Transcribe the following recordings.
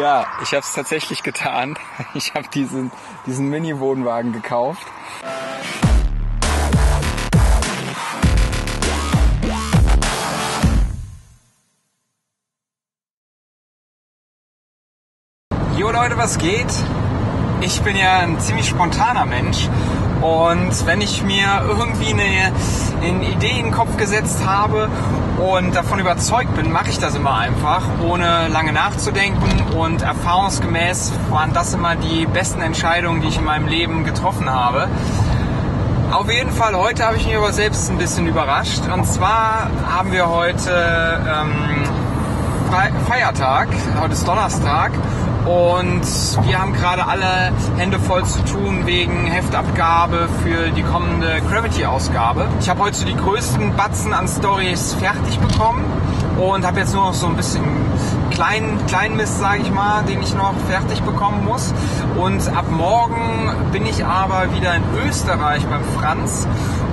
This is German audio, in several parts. Ja, ich habe es tatsächlich getan. Ich habe diesen Mini-Wohnwagen gekauft. Jo Leute, was geht? Ich bin ja ein ziemlich spontaner Mensch. Und wenn ich mir irgendwie eine Idee in den Kopf gesetzt habe und davon überzeugt bin, mache ich das immer einfach, ohne lange nachzudenken. Und erfahrungsgemäß waren das immer die besten Entscheidungen, die ich in meinem Leben getroffen habe. Auf jeden Fall, heute habe ich mich aber selbst ein bisschen überrascht. Und zwar haben wir heute Feiertag, heute ist Donnerstag. Und wir haben gerade alle Hände voll zu tun wegen Heftabgabe für die kommende Gravity-Ausgabe. Ich habe heute so die größten Batzen an Stories fertig bekommen und habe jetzt nur noch so ein bisschen kleinen Mist, sage ich mal, den ich noch fertig bekommen muss. Und ab morgen bin ich aber wieder in Österreich beim Franz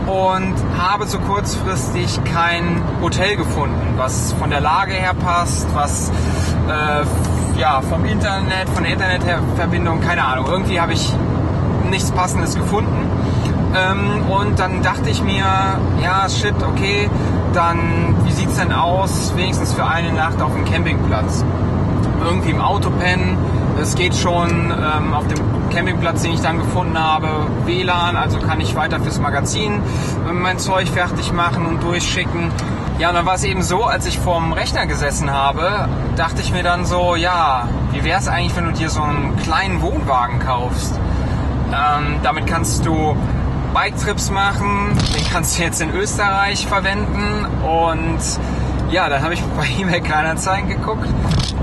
und habe so kurzfristig kein Hotel gefunden, was von der Lage her passt, was vom Internet, von der Internetverbindung, keine Ahnung. Irgendwie habe ich nichts Passendes gefunden. Und dann dachte ich mir, ja, shit, okay, dann wie sieht's denn aus, wenigstens für eine Nacht auf dem Campingplatz? Irgendwie im Auto pennen, es geht schon auf dem Campingplatz, den ich dann gefunden habe, WLAN, also kann ich weiter fürs Magazin mein Zeug fertig machen und durchschicken. Ja, und dann war es eben so, als ich vorm Rechner gesessen habe, dachte ich mir dann so, ja, wie wäre es eigentlich, wenn du dir so einen kleinen Wohnwagen kaufst? Damit kannst du Biketrips machen, den kannst du jetzt in Österreich verwenden und ja, dann habe ich bei eBay-Kleinanzeigen geguckt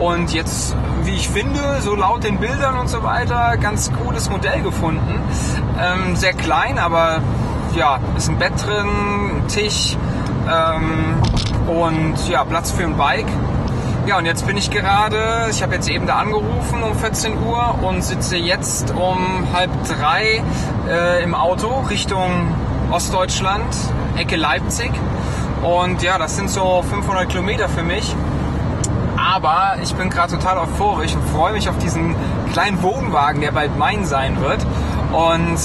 und jetzt, wie ich finde, so laut den Bildern und so weiter, ganz cooles Modell gefunden. Sehr klein, aber ja, ist ein Bett drin, ein Tisch und ja, Platz für ein Bike. Ja, und jetzt bin ich gerade, ich habe jetzt eben da angerufen um 14 Uhr und sitze jetzt um 2:30 im Auto Richtung Ostdeutschland, Ecke Leipzig. Und ja, das sind so 500 Kilometer für mich, aber ich bin gerade total euphorisch und freue mich auf diesen kleinen Wohnwagen, der bald mein sein wird. Und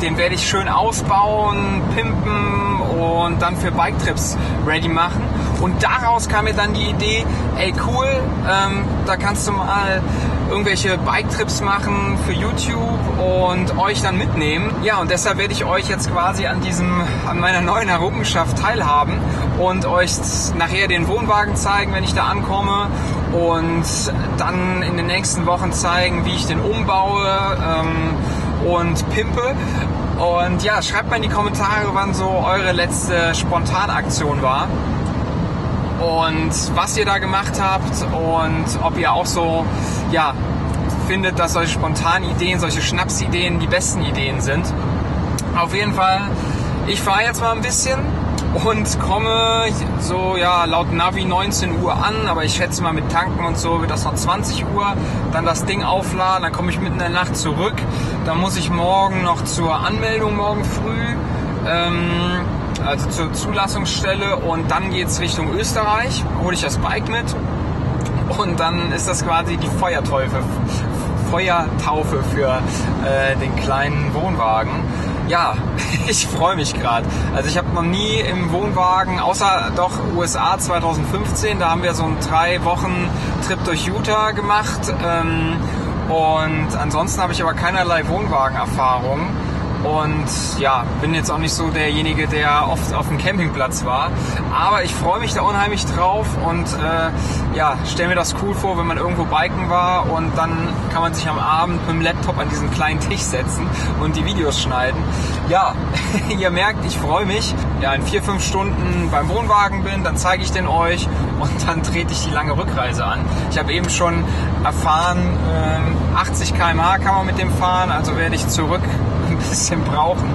den werde ich schön ausbauen, pimpen und dann für Biketrips ready machen. Und daraus kam mir dann die Idee, ey cool, da kannst du mal irgendwelche Biketrips machen für YouTube und euch dann mitnehmen. Ja, und deshalb werde ich euch jetzt quasi an meiner neuen Errungenschaft teilhaben und euch nachher den Wohnwagen zeigen, wenn ich da ankomme. Und dann in den nächsten Wochen zeigen, wie ich den umbaue und pimpe. Und ja, schreibt mal in die Kommentare, wann so eure letzte Spontanaktion war. Und was ihr da gemacht habt und ob ihr auch so, ja, findet, dass solche spontanen Ideen, solche Schnapsideen die besten Ideen sind. Auf jeden Fall, ich fahre jetzt mal ein bisschen und komme so, ja, laut Navi 19 Uhr an, aber ich schätze mal mit Tanken und so wird das noch 20 Uhr, dann das Ding aufladen, dann komme ich mitten in der Nacht zurück, dann muss ich morgen noch zur Anmeldung, morgen früh, also zur Zulassungsstelle und dann geht es Richtung Österreich, hole ich das Bike mit und dann ist das quasi die Feuertaufe für den kleinen Wohnwagen. Ja, ich freue mich gerade. Also ich habe noch nie im Wohnwagen, außer doch USA 2015, da haben wir so einen 3-Wochen-Trip durch Utah gemacht und ansonsten habe ich aber keinerlei Wohnwagenerfahrung. Und ja, bin jetzt auch nicht so derjenige, der oft auf dem Campingplatz war. Aber ich freue mich da unheimlich drauf und ja, stelle mir das cool vor, wenn man irgendwo biken war und dann kann man sich am Abend mit dem Laptop an diesen kleinen Tisch setzen und die Videos schneiden. Ja, ihr merkt, ich freue mich. Ja, in 4-5 Stunden beim Wohnwagen bin, dann zeige ich den euch und dann trete ich die lange Rückreise an. Ich habe eben schon erfahren, 80 km/h kann man mit dem fahren, also werde ich zurück ein bisschen brauchen.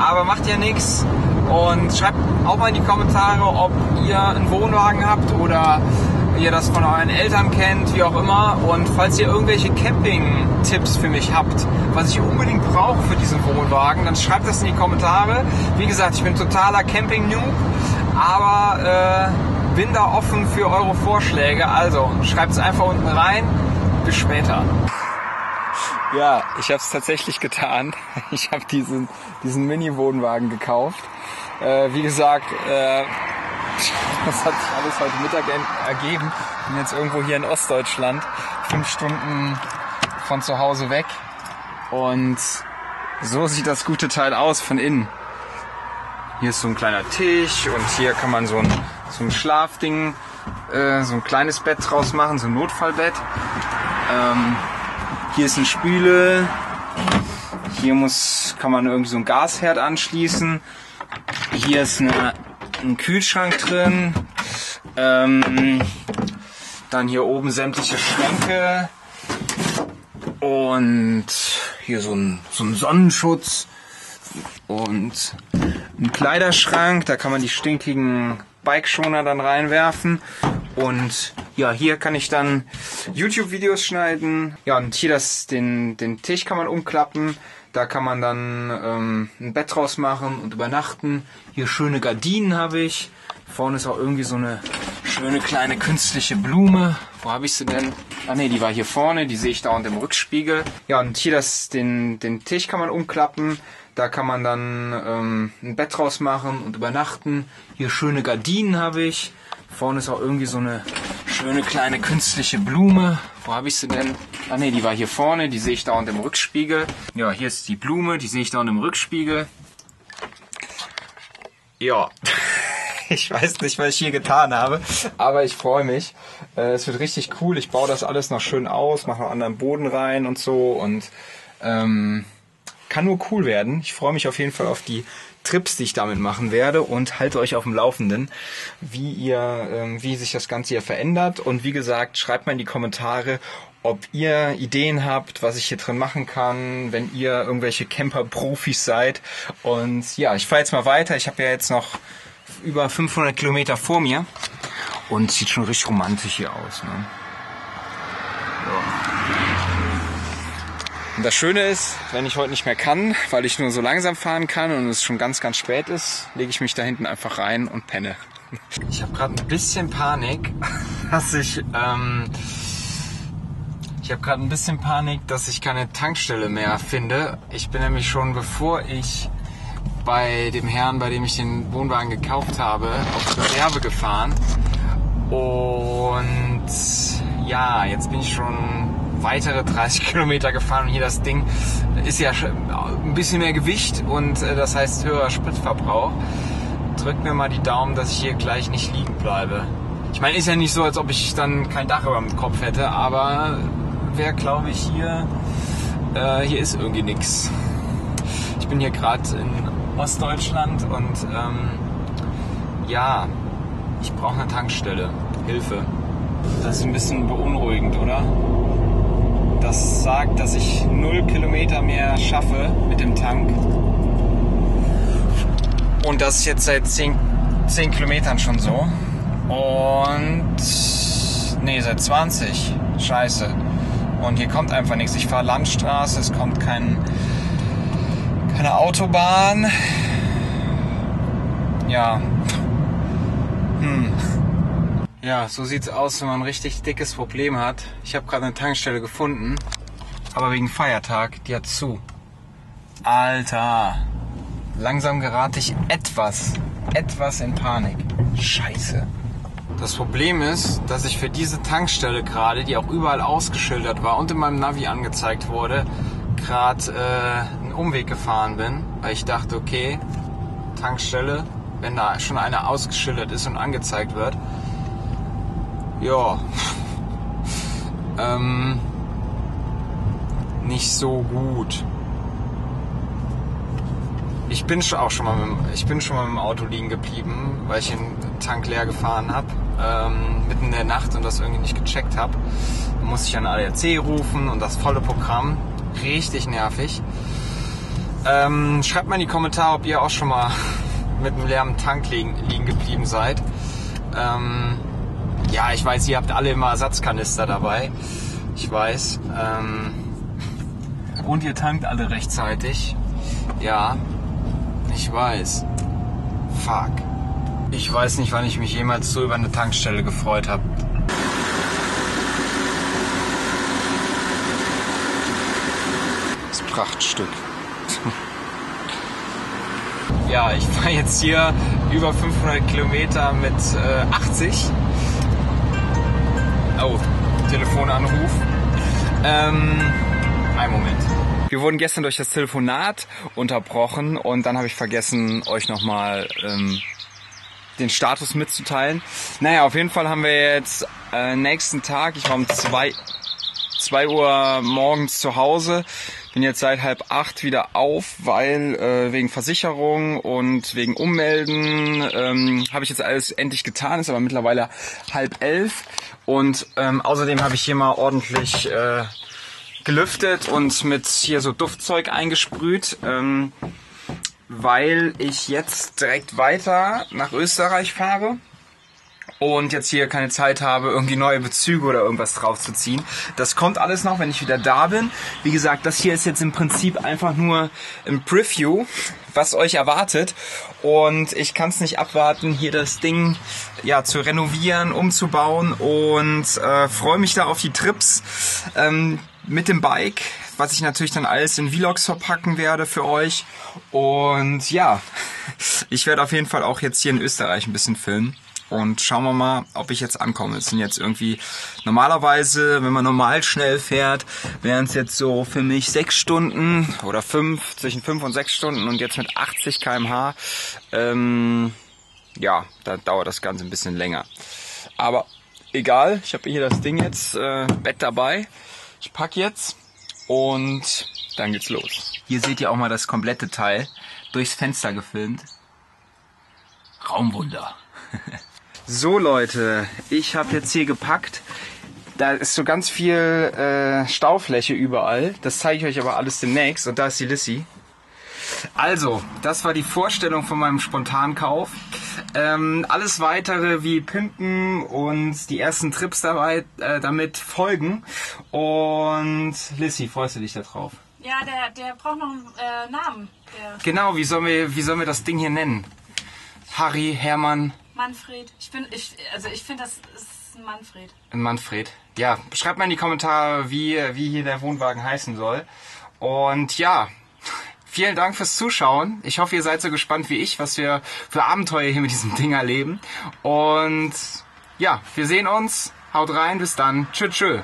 Aber macht ja nichts und schreibt auch mal in die Kommentare, ob ihr einen Wohnwagen habt oder ihr das von euren Eltern kennt, wie auch immer. Und falls ihr irgendwelche Camping-Tipps für mich habt, was ich unbedingt brauche für diesen Wohnwagen, dann schreibt das in die Kommentare. Wie gesagt, ich bin totaler Camping-Noob, aber bin da offen für eure Vorschläge. Also schreibt es einfach unten rein. Bis später. Ja, ich habe es tatsächlich getan. Ich habe diesen Mini-Wohnwagen gekauft. Wie gesagt, das hat sich alles heute Mittag ergeben. Ich bin jetzt irgendwo hier in Ostdeutschland, 5 Stunden von zu Hause weg. Und so sieht das gute Teil aus von innen. Hier ist so ein kleiner Tisch und hier kann man so ein Schlafding, so ein kleines Bett draus machen, so ein Notfallbett. Hier ist eine Spüle. Hier kann man irgendwie so einen Gasherd anschließen. Hier ist ein Kühlschrank drin. Dann hier oben sämtliche Schränke. Und hier so ein Sonnenschutz. Und ein Kleiderschrank. Da kann man die stinkigen Bikeschoner dann reinwerfen. Und ja, hier kann ich dann YouTube-Videos schneiden. Ja, und hier den Tisch kann man umklappen. Da kann man dann ein Bett draus machen und übernachten. Hier schöne Gardinen habe ich. Vorne ist auch irgendwie so eine schöne kleine künstliche Blume. Wo habe ich sie denn? Ah ne, die war hier vorne. Die sehe ich da unter dem Rückspiegel. Ja, und hier den Tisch kann man umklappen. Da kann man dann ein Bett draus machen und übernachten. Hier schöne Gardinen habe ich. Vorne ist auch irgendwie so eine schöne kleine künstliche Blume. Wo habe ich sie denn? Ah ne, die war hier vorne. Die sehe ich da unter dem Rückspiegel. Ja, hier ist die Blume. Die sehe ich da unter dem Rückspiegel. Ja, ich weiß nicht, was ich hier getan habe, aber ich freue mich. Es wird richtig cool. Ich baue das alles noch schön aus, mache noch anderen Boden rein und so. Und kann nur cool werden. Ich freue mich auf jeden Fall auf die Trips, die ich damit machen werde, und halte euch auf dem Laufenden, wie sich das Ganze hier verändert. Und wie gesagt, schreibt mal in die Kommentare, ob ihr Ideen habt, was ich hier drin machen kann, wenn ihr irgendwelche Camper-Profis seid. Und ja, ich fahre jetzt mal weiter. Ich habe ja jetzt noch über 500 Kilometer vor mir und sieht schon richtig romantisch hier aus, ne? Und das Schöne ist, wenn ich heute nicht mehr kann, weil ich nur so langsam fahren kann und es schon ganz, ganz spät ist, lege ich mich da hinten einfach rein und penne. Ich habe gerade ein bisschen Panik, dass ich keine Tankstelle mehr finde. Ich bin nämlich schon, bevor ich bei dem Herrn, bei dem ich den Wohnwagen gekauft habe, auf Reserve gefahren. Und ja, jetzt bin ich schon weitere 30 Kilometer gefahren und hier das Ding ist ja ein bisschen mehr Gewicht und das heißt höherer Spritverbrauch. Drückt mir mal die Daumen, dass ich hier gleich nicht liegen bleibe. Ich meine, ist ja nicht so, als ob ich dann kein Dach über dem Kopf hätte, aber wer, glaube ich, hier ist irgendwie nichts. Ich bin hier gerade in Ostdeutschland und ja, ich brauche eine Tankstelle. Hilfe. Das ist ein bisschen beunruhigend, oder? Das sagt, dass ich 0 Kilometer mehr schaffe mit dem Tank. Und das ist jetzt seit 10 Kilometern schon so. Und nee, seit 20. Scheiße. Und hier kommt einfach nichts. Ich fahre Landstraße, es kommt keine Autobahn. Ja. Ja, so sieht's aus, wenn man ein richtig dickes Problem hat. Ich habe gerade eine Tankstelle gefunden, aber wegen Feiertag, die hat zu. Alter, langsam gerate ich etwas in Panik. Scheiße. Das Problem ist, dass ich für diese Tankstelle gerade, die auch überall ausgeschildert war und in meinem Navi angezeigt wurde, gerade einen Umweg gefahren bin, weil ich dachte, okay, Tankstelle, wenn da schon eine ausgeschildert ist und angezeigt wird, ja, nicht so gut. Ich bin schon mal mit dem Auto liegen geblieben, weil ich den Tank leer gefahren habe, mitten in der Nacht, und das irgendwie nicht gecheckt habe. Da musste ich an ADAC rufen und das volle Programm. Richtig nervig. Schreibt mal in die Kommentare, ob ihr auch schon mal mit einem leeren Tank liegen geblieben seid. Ja, ich weiß, ihr habt alle immer Ersatzkanister dabei. Ich weiß. Und ihr tankt alle rechtzeitig. Ja, ich weiß. Fuck. Ich weiß nicht, wann ich mich jemals so über eine Tankstelle gefreut habe. Das Prachtstück. Ja, ich fahre jetzt hier über 500 Kilometer mit 80. Oh, Telefonanruf. Einen Moment. Wir wurden gestern durch das Telefonat unterbrochen und dann habe ich vergessen, euch nochmal den Status mitzuteilen. Naja, auf jeden Fall haben wir jetzt nächsten Tag. Ich war um 2 Uhr morgens zu Hause. Bin jetzt seit 7:30 wieder auf, weil wegen Versicherung und wegen Ummelden habe ich jetzt alles endlich getan. Ist aber mittlerweile 10:30 und außerdem habe ich hier mal ordentlich gelüftet und mit hier so Duftzeug eingesprüht, weil ich jetzt direkt weiter nach Österreich fahre und jetzt hier keine Zeit habe, irgendwie neue Bezüge oder irgendwas draufzuziehen. Das kommt alles noch, wenn ich wieder da bin. Wie gesagt, das hier ist jetzt im Prinzip einfach nur ein Preview, was euch erwartet. Und ich kann es nicht abwarten, hier das Ding ja zu renovieren, umzubauen und freue mich da auf die Trips mit dem Bike, was ich natürlich dann alles in Vlogs verpacken werde für euch. Und ja, ich werde auf jeden Fall auch jetzt hier in Österreich ein bisschen filmen. Und schauen wir mal, ob ich jetzt ankomme. Es sind jetzt irgendwie, normalerweise, wenn man normal schnell fährt, wären es jetzt so für mich 6 Stunden oder 5, zwischen 5 und 6 Stunden. Und jetzt mit 80 km/h, ja, da dauert das Ganze ein bisschen länger. Aber egal, ich habe hier das Ding jetzt, Bett dabei. Ich packe jetzt und dann geht's los. Hier seht ihr auch mal das komplette Teil, durchs Fenster gefilmt. Raumwunder. So Leute, ich habe jetzt hier gepackt, da ist so ganz viel Staufläche überall, das zeige ich euch aber alles demnächst und da ist die Lissy. Also, das war die Vorstellung von meinem Spontankauf. Alles weitere wie Pimpen und die ersten Trips dabei, damit folgen. Und Lissy, freust du dich da drauf? Ja, der braucht noch einen Namen. Genau, wie sollen wir das Ding hier nennen? Harry, Hermann... Manfred. Ich finde, das ist ein Manfred. Ein Manfred. Ja, schreibt mal in die Kommentare, wie hier der Wohnwagen heißen soll. Und ja, vielen Dank fürs Zuschauen. Ich hoffe, ihr seid so gespannt wie ich, was wir für Abenteuer hier mit diesem Ding erleben. Und ja, wir sehen uns. Haut rein, bis dann. Tschö, tschö.